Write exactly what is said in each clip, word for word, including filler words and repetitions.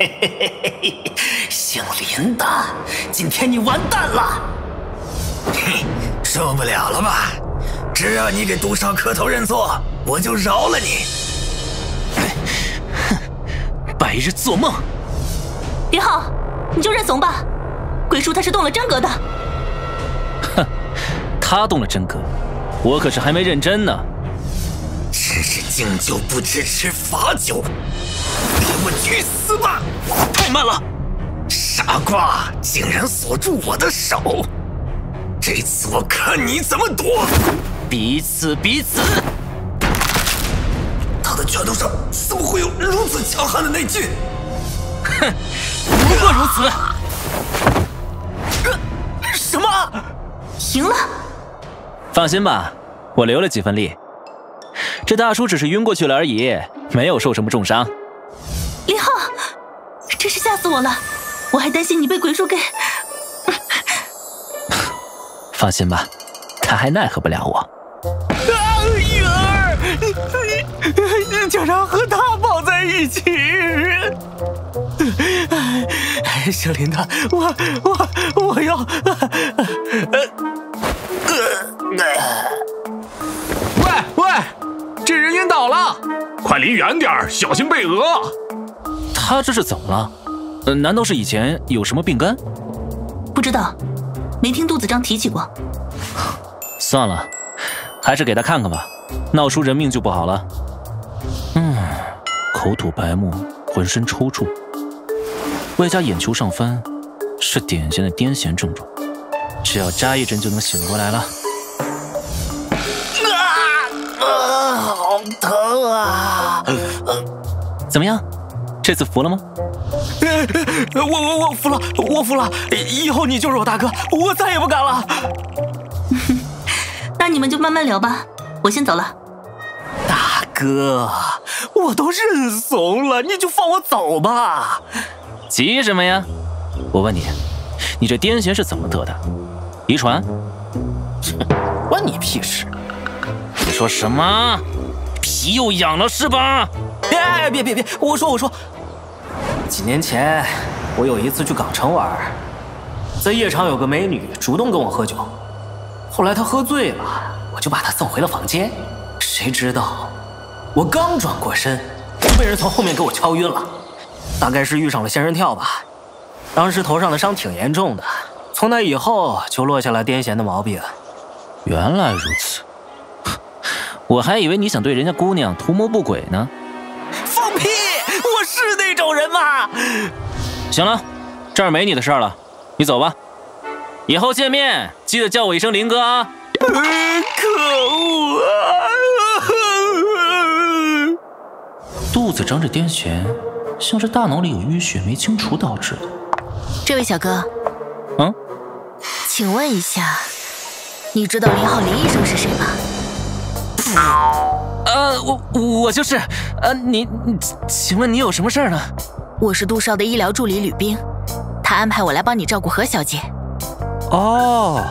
嘿嘿嘿嘿，姓林的，今天你完蛋了！嘿，受不了了吧？只要你给杜少磕头认错，我就饶了你。哼，白日做梦！别浩，你就认怂吧。鬼叔他是动了真格的。哼，他动了真格，我可是还没认真呢。只是敬酒不吃吃罚酒。 我去死吧！太慢了，傻瓜，竟然锁住我的手！这次我看你怎么躲！彼此彼此。他的拳头上怎么会有如此强悍的内劲？哼，不过如此。呃、什么？赢了？放心吧，我留了几分力。这大叔只是晕过去了而已，没有受什么重伤。 林浩，真是吓死我了！我还担心你被鬼叔给……放心吧，他还奈何不了我。啊，雨儿，竟然和他抱在一起！小林的，我我我要……喂喂，这人晕倒了，快离远点，小心被讹！ 他这是怎么了？呃，难道是以前有什么病根？不知道，没听杜子章提起过。算了，还是给他看看吧，闹出人命就不好了。嗯，口吐白沫，浑身抽搐，外加眼球上翻，是典型的癫痫症状。只要扎一针就能醒过来了。啊！啊！好疼啊！怎么样？ 这次服了吗？我我我服了，我服了！以后你就是我大哥，我再也不敢了。那你们就慢慢聊吧，我先走了。大哥，我都认怂了，你就放我走吧。急什么呀？我问你，你这癫痫是怎么得的？遗传？关你屁事！你说什么？皮又痒了是吧？哎，别别别！我说我说。 几年前，我有一次去港城玩，在夜场有个美女主动跟我喝酒，后来她喝醉了，我就把她送回了房间。谁知道，我刚转过身，就被人从后面给我敲晕了，大概是遇上了仙人跳吧。当时头上的伤挺严重的，从那以后就落下了癫痫的毛病。原来如此，我还以为你想对人家姑娘图谋不轨呢。放屁！ 是那种人吗？行了，这儿没你的事儿了，你走吧。以后见面记得叫我一声林哥啊！可恶啊！肚子张着癫痫，像是大脑里有淤血没清除导致的。这位小哥，嗯，请问一下，你知道林浩林医生是谁吗？啊 呃，我我就是，呃，你，请问你有什么事儿呢？我是杜少的医疗助理吕冰，他安排我来帮你照顾何小姐。哦，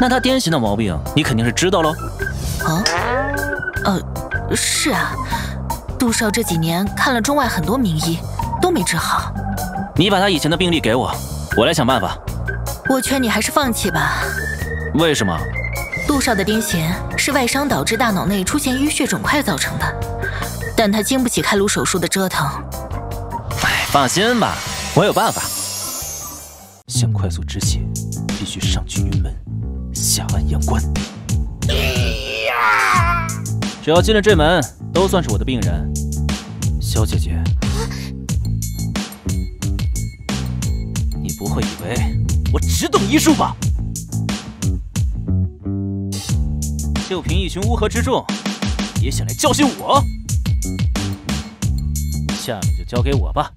那她癫痫的毛病你肯定是知道喽。哦，呃，是啊，杜少这几年看了中外很多名医，都没治好。你把他以前的病历给我，我来想办法。我劝你还是放弃吧。为什么？ 杜少的癫痫是外伤导致大脑内出现淤血肿块造成的，但他经不起开颅手术的折腾。哎，放心吧，我有办法。想快速止血，必须上去云门，下按阳关。只要进了这门，都算是我的病人。小姐姐，你不会以为我只懂医术吧？ 就凭一群乌合之众，也想来教训我？下面就交给我吧。